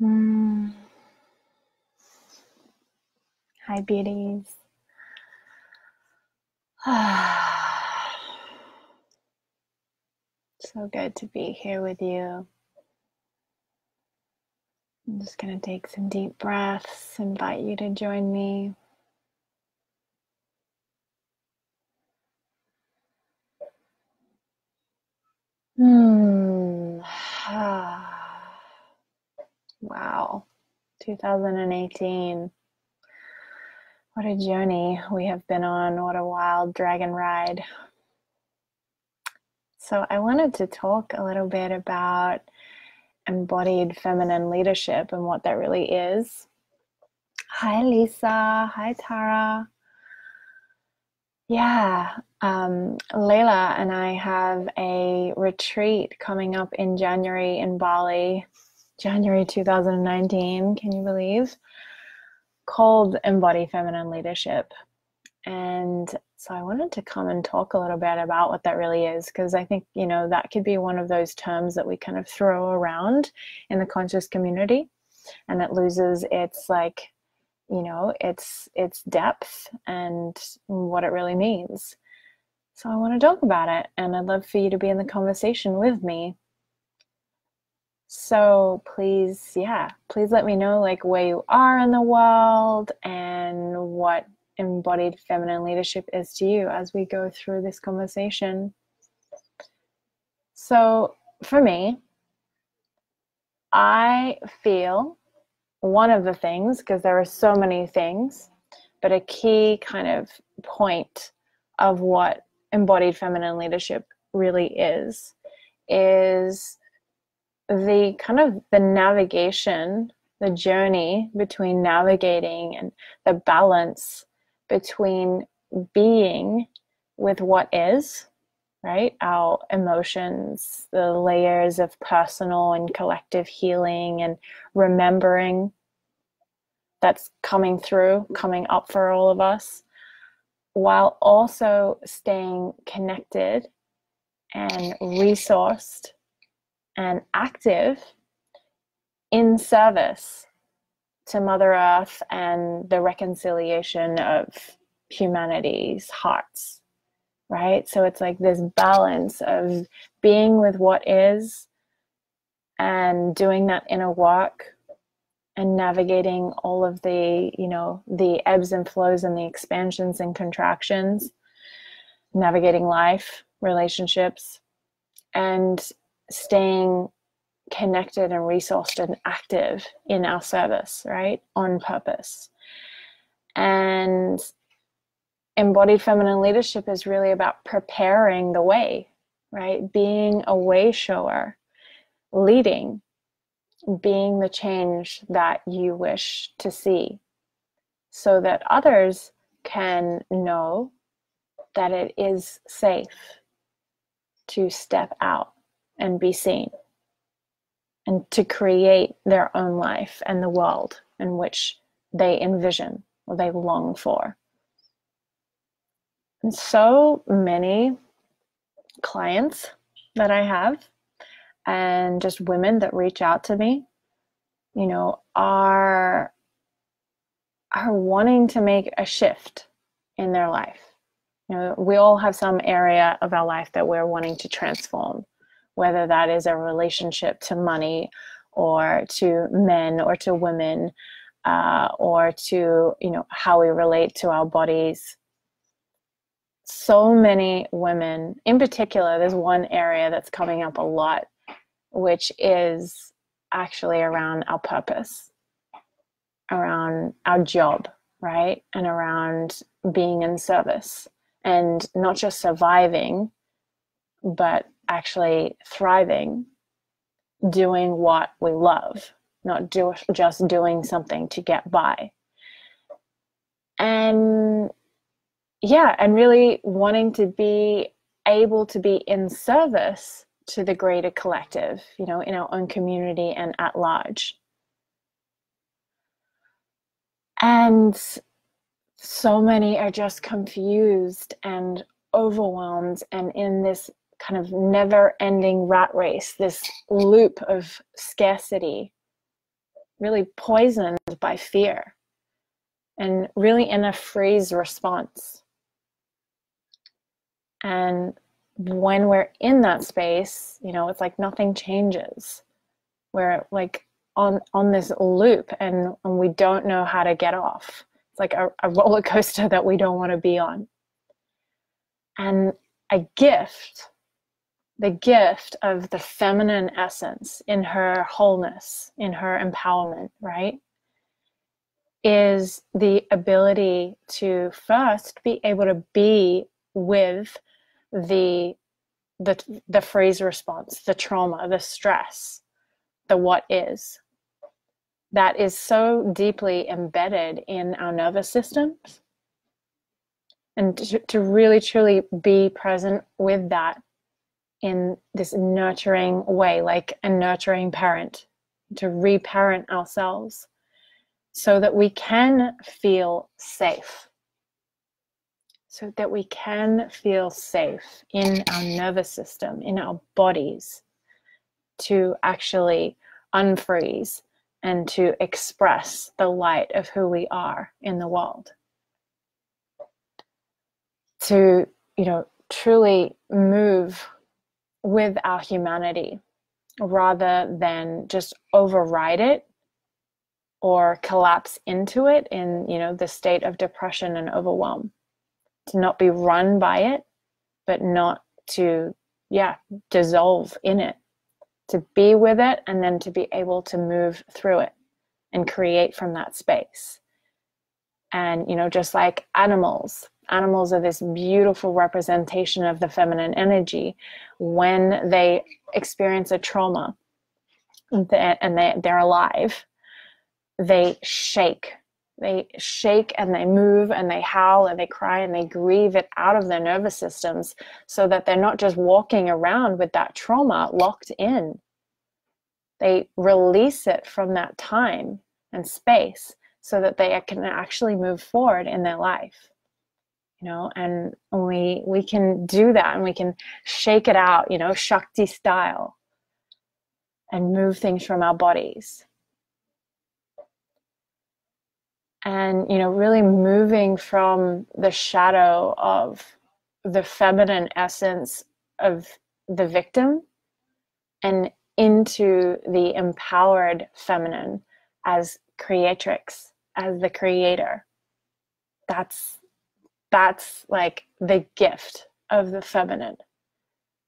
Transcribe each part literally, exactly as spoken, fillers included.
Mm. Hi, beauties. So good to be here with you. I'm just going to take some deep breaths, invite you to join me. Hmm. Wow, two thousand eighteen. What a journey we have been on. What a wild dragon ride. So I wanted to talk a little bit about embodied feminine leadership and what that really is. Hi, Lisa. Hi, Tara. Yeah, um, Leila and I have a retreat coming up in January in Bali, January two thousand nineteen, can you believe, called Embodied Feminine Leadership. And so I wanted to come and talk a little bit about what that really is, because I think, you know, that could be one of those terms that we kind of throw around in the conscious community, and it loses its, like, you know, it's its depth and what it really means. So I want to talk about it, and I'd love for you to be in the conversation with me. So please, yeah, please let me know, like, where you are in the world and what embodied feminine leadership is to you as we go through this conversation. So for me, I feel one of the things, because there are so many things, but a key kind of point of what embodied feminine leadership really is, is the kind of the navigation, the journey between navigating and the balance between being with what is, right? Our emotions, the layers of personal and collective healing and remembering that's coming through, coming up for all of us, while also staying connected and resourced and active in service to Mother Earth and the reconciliation of humanity's hearts. Right? So it's like this balance of being with what is and doing that inner work and navigating all of the, you know, the ebbs and flows and the expansions and contractions, navigating life, relationships, and staying connected and resourced and active in our service, right? On purpose. And embodied feminine leadership is really about preparing the way, right? Being a way shower, leading, being the change that you wish to see, so that others can know that it is safe to step out and be seen and to create their own life and the world in which they envision or they long for. And so many clients that I have and just women that reach out to me, you know, are, are wanting to make a shift in their life. You know, we all have some area of our life that we're wanting to transform, whether that is a relationship to money or to men or to women, uh, or to, you know, how we relate to our bodies. So many women, in particular, there's one area that's coming up a lot, which is actually around our purpose, around our job, right? And around being in service and not just surviving, but actually thriving, doing what we love, not do, just doing something to get by. And yeah, and really wanting to be able to be in service to the greater collective, you know, in our own community and at large. And so many are just confused and overwhelmed and in this kind of never-ending rat race, this loop of scarcity, really poisoned by fear and really in a freeze response. And when we're in that space, you know, it's like nothing changes. We're like on, on this loop and, and we don't know how to get off. It's like a, a roller coaster that we don't want to be on. And a gift, the gift of the feminine essence in her wholeness, in her empowerment, right, is the ability to first be able to be with the the the freeze response, the trauma, the stress, the what is, that is so deeply embedded in our nervous systems. And to, to really truly be present with that in this nurturing way, like a nurturing parent, to reparent ourselves so that we can feel safe. So that we can feel safe in our nervous system, in our bodies, to actually unfreeze and to express the light of who we are in the world. To, you know, truly move with our humanity rather than just override it or collapse into it in, you know, the state of depression and overwhelm. To not be run by it, but not to, yeah, dissolve in it. To be with it and then to be able to move through it and create from that space. And, you know, just like animals, animals are this beautiful representation of the feminine energy. When they experience a trauma and they, they're alive, they shake. They shake and they move and they howl and they cry and they grieve it out of their nervous systems so that they're not just walking around with that trauma locked in. They release it from that time and space so that they can actually move forward in their life. You know, and we, we can do that and we can shake it out, you know, Shakti style, and move things from our bodies. And, you know, really moving from the shadow of the feminine essence of the victim and into the empowered feminine as creatrix, as the creator. That's, that's like the gift of the feminine,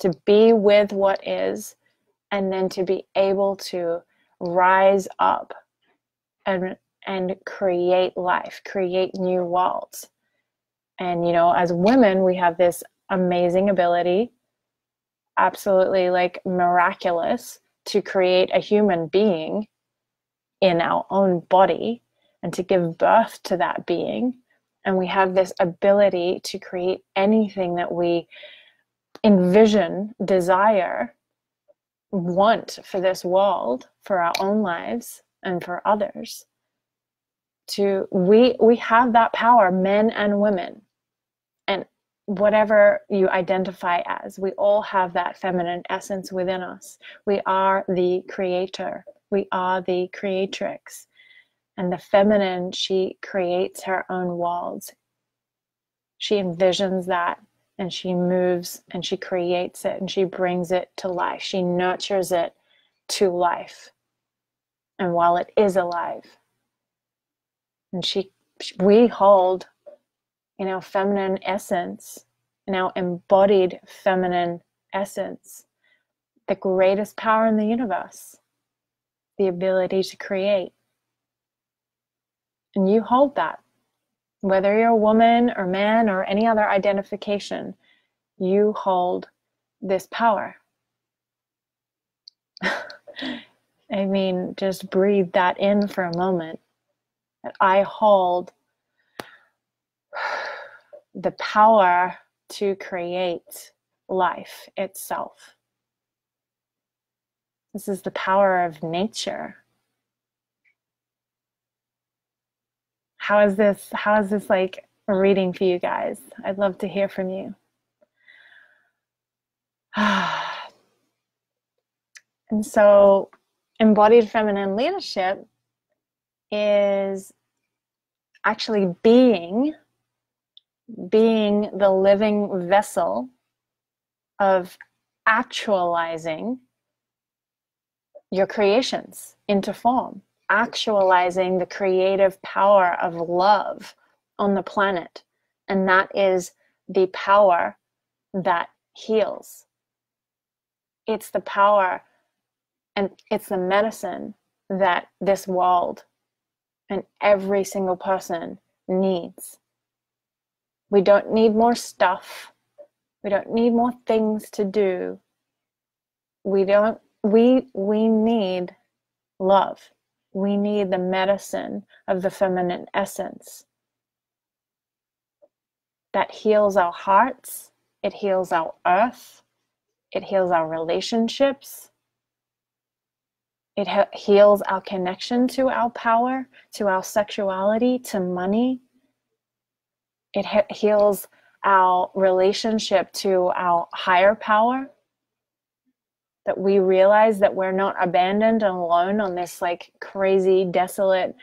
to be with what is and then to be able to rise up and and create life, create new worlds. And, you know, as women, we have this amazing ability, absolutely like miraculous, to create a human being in our own body and to give birth to that being. And we have this ability to create anything that we envision, desire, want for this world, for our own lives and for others. To, we we have that power, men and women, and whatever you identify as, we all have that feminine essence within us. We are the creator, we are the creatrix, and the feminine, she creates her own worlds. She envisions that and she moves and she creates it and she brings it to life. She nurtures it to life, and while it is alive. And she, we hold in our feminine essence, in our embodied feminine essence, the greatest power in the universe, the ability to create. And you hold that. Whether you're a woman or man or any other identification, you hold this power. I mean, just breathe that in for a moment. That I hold the power to create life itself. This is the power of nature. How is this, how is this like a reading for you guys? I'd love to hear from you. And so, embodied feminine leadership is actually being, being the living vessel of actualizing your creations into form, actualizing the creative power of love on the planet. And that is the power that heals. It's the power and it's the medicine that this world and every single person needs. We don't need more stuff. We don't need more things to do. We don't, we, we need love. We need the medicine of the feminine essence that heals our hearts. It heals our earth. It heals our relationships. It heals our connection to our power, to our sexuality, to money. It heals our relationship to our higher power, that we realize that we're not abandoned and alone on this like crazy, desolate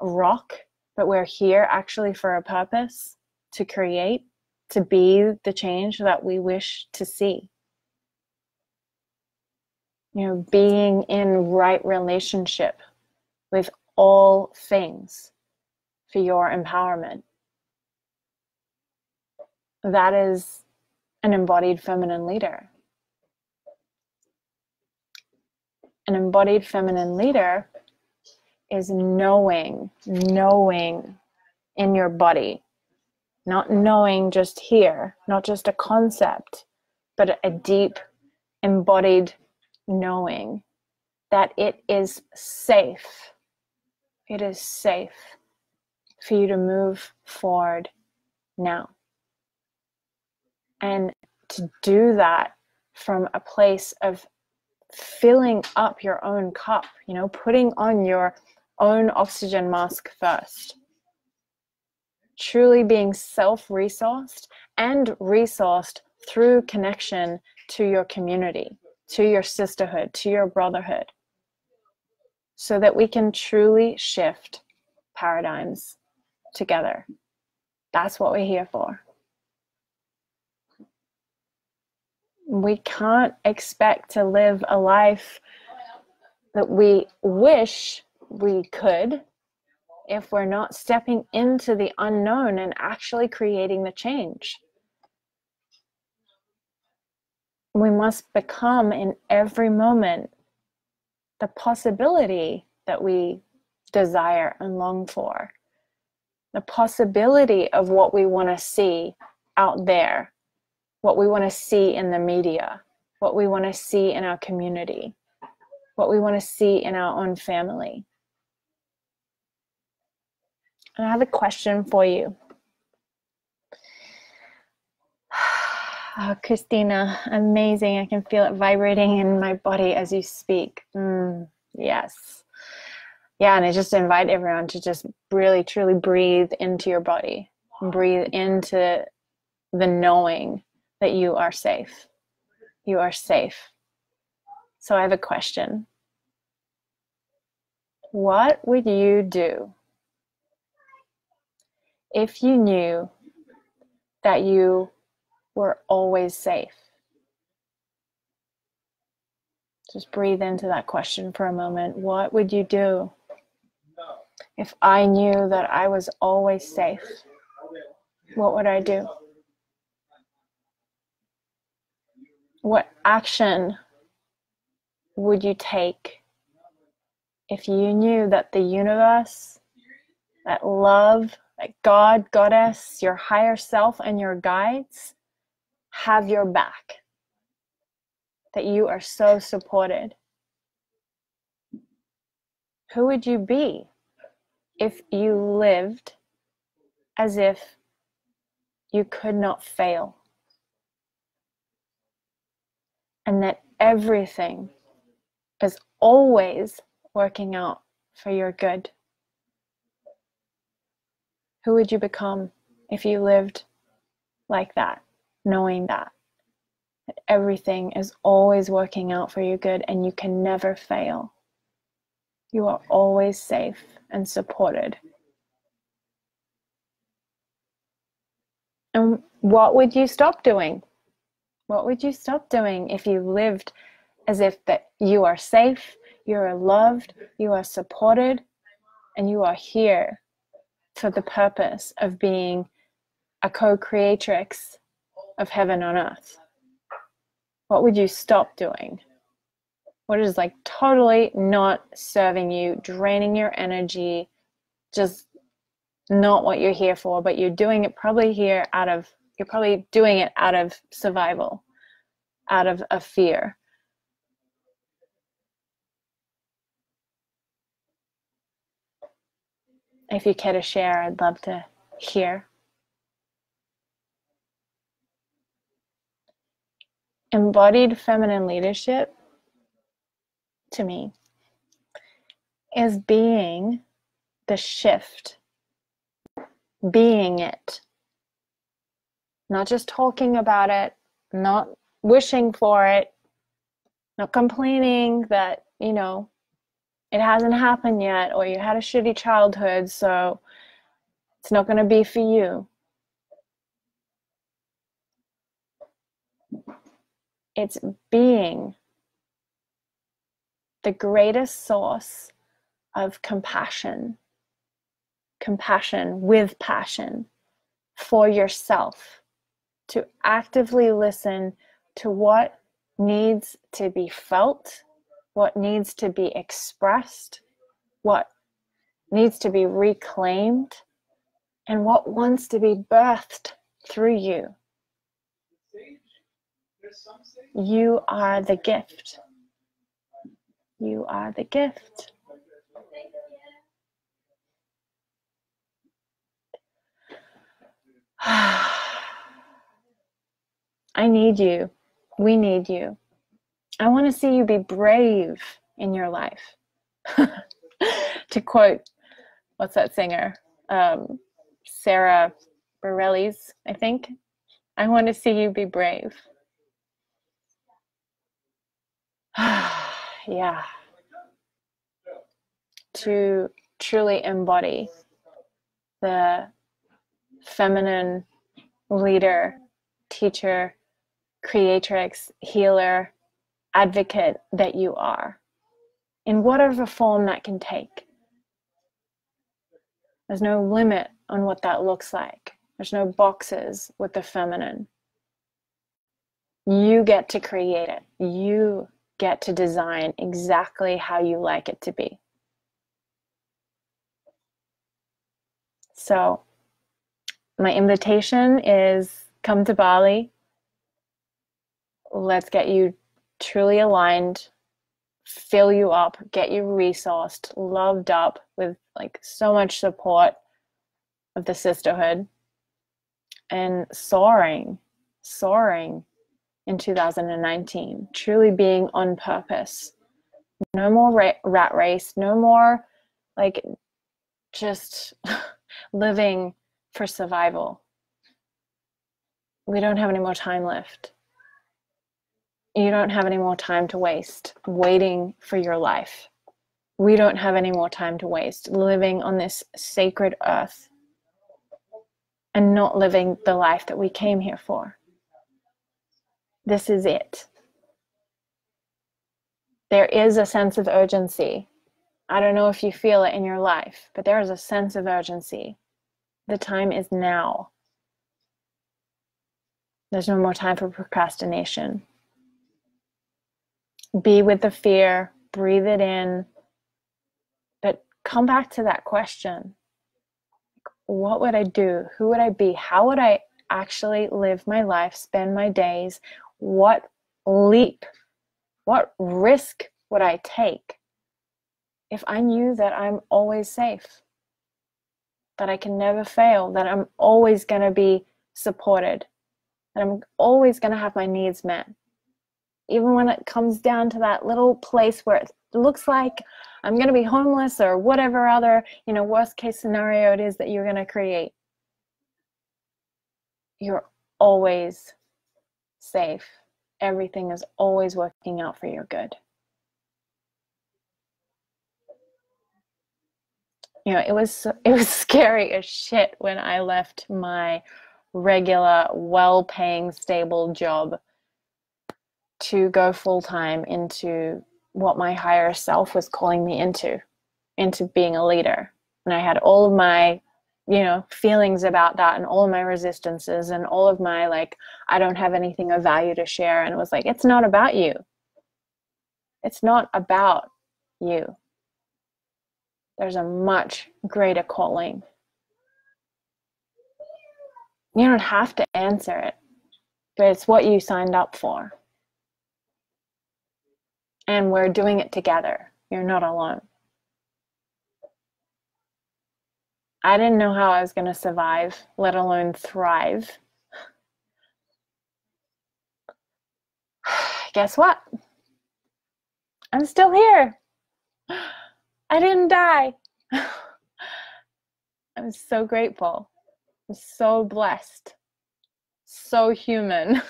rock, but we're here actually for a purpose, to create, to be the change that we wish to see. You know, being in right relationship with all things for your empowerment. That is an embodied feminine leader. An embodied feminine leader is knowing, knowing in your body, not knowing just here, not just a concept, but a deep embodied knowing that it is safe. It is safe for you to move forward now. And to do that from a place of filling up your own cup, you know, putting on your own oxygen mask first. Truly being self-resourced and resourced through connection to your community, to your sisterhood, to your brotherhood, so that we can truly shift paradigms together. That's what we're here for. We can't expect to live a life that we wish we could if we're not stepping into the unknown and actually creating the change. We must become in every moment the possibility that we desire and long for, the possibility of what we want to see out there, what we want to see in the media, what we want to see in our community, what we want to see in our own family. And I have a question for you. Oh, Christina, amazing. I can feel it vibrating in my body as you speak. Mm, yes. Yeah, and I just invite everyone to just really, truly breathe into your body, breathe into the knowing that you are safe. You are safe. So I have a question. What would you do if you knew that you were always safe? Just breathe into that question for a moment. What would you do if I knew that I was always safe? What would I do? What action would you take if you knew that the universe, that love, that God, Goddess, your higher self and your guides have your back, that you are so supported? Who would you be if you lived as if you could not fail? And that everything is always working out for your good. Who would you become if you lived like that, knowing that? That everything is always working out for your good and you can never fail. You are always safe. and supported. And what would you stop doing? What would you stop doing if you lived as if that you are safe, you are loved, you are supported, and you are here for the purpose of being a co-creatrix of heaven on earth? What would you stop doing? What is like totally not serving you, draining your energy, just not what you're here for, but you're doing it probably here out of, you're probably doing it out of survival, out of a fear. If you care to share, I'd love to hear. Embodied feminine leadership, to me, is being the shift, being it, not just talking about it, not wishing for it, not complaining that, you know, it hasn't happened yet, or you had a shitty childhood, so it's not going to be for you. It's being the greatest source of compassion, compassion with passion for yourself, to actively listen to what needs to be felt, what needs to be expressed, what needs to be reclaimed, and what wants to be birthed through you. You are the gift. You are the gift. I need you. We need you. I want to see you be brave in your life. To quote, what's that singer? Um, Sarah Bareilles, I think. I want to see you be brave. Yeah. To truly embody the feminine leader, teacher, creatrix, healer, advocate that you are, in whatever form that can take. There's no limit on what that looks like. There's no boxes with the feminine. You get to create it. You get to design exactly how you like it to be. So my invitation is, come to Bali. Let's get you truly aligned, fill you up, get you resourced, loved up with like so much support of the sisterhood, and soaring, soaring in two thousand nineteen, truly being on purpose. No more ra rat race, no more like just living for survival. We don't have any more time left. You don't have any more time to waste waiting for your life. We don't have any more time to waste living on this sacred earth and not living the life that we came here for. This is it. There is a sense of urgency. I don't know if you feel it in your life, but there is a sense of urgency. The time is now. There's no more time for procrastination. Be with the fear, breathe it in, but come back to that question. What would I do? Who would I be? How would I actually live my life, spend my days? What leap, what risk would I take if I knew that I'm always safe, that I can never fail, that I'm always going to be supported, that I'm always going to have my needs met? Even when it comes down to that little place where it looks like I'm going to be homeless or whatever other, you know, worst case scenario it is that you're going to create. You're always safe. Everything is always working out for your good. you know, it was, it was scary as shit when I left my regular, well-paying, stable job to go full-time into what my higher self was calling me into, into being a leader. And I had all of my, you know, feelings about that and all of my resistances and all of my, like, I don't have anything of value to share. And it was like, it's not about you. It's not about you. There's a much greater calling. You don't have to answer it, but it's what you signed up for. And we're doing it together. You're not alone. I didn't know how I was going to survive, let alone thrive. Guess what? I'm still here. I didn't die. I'm so grateful. I'm so blessed, so human,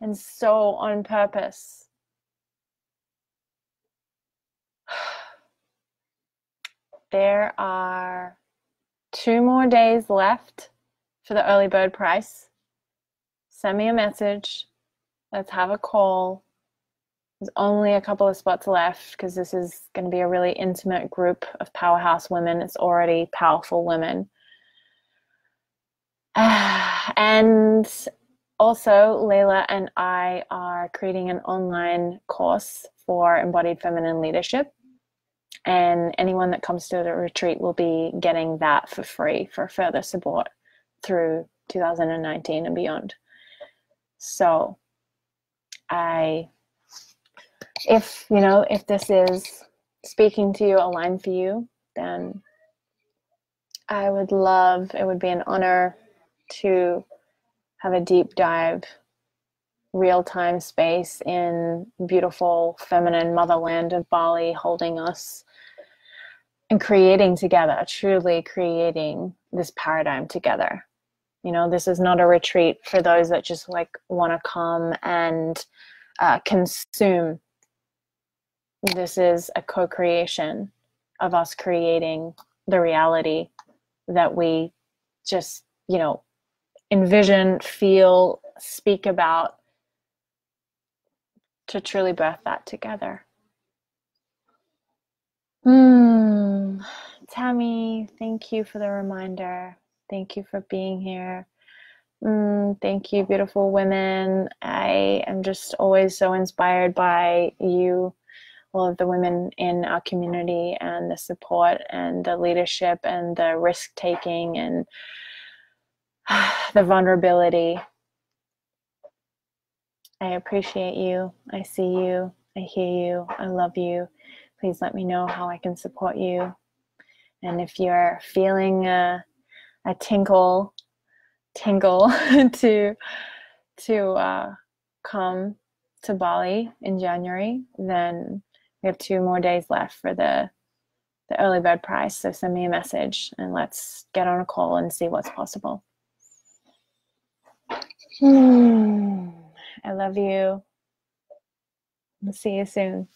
and so on purpose. There are two more days left for the early bird price. Send me a message. Let's have a call. There's only a couple of spots left because this is going to be a really intimate group of powerhouse women. It's already powerful women. Uh, and also, Leila and I are creating an online course for Embodied Feminine Leadership. And anyone that comes to the retreat will be getting that for free for further support through two thousand nineteen and beyond. So I, if, you know, if this is speaking to you, aligned for you, then I would love, it would be an honor to have a deep dive, real-time space in beautiful feminine motherland of Bali holding us and creating together, truly creating this paradigm together. You know, this is not a retreat for those that just like want to come and uh, consume. This is a co-creation of us creating the reality that we just, you know, envision, feel, speak about to truly birth that together. Mm. Tammy, thank you for the reminder. Thank you for being here. Mm, thank you, beautiful women. I am just always so inspired by you, all of the women in our community, and the support and the leadership and the risk-taking and the vulnerability. I appreciate you. I see you. I hear you. I love you. Please let me know how I can support you. And if you're feeling a, a tinkle, tingle to, to uh, come to Bali in January, then we have two more days left for the, the early bird price. So send me a message and let's get on a call and see what's possible. Hmm. I love you. I'll see you soon.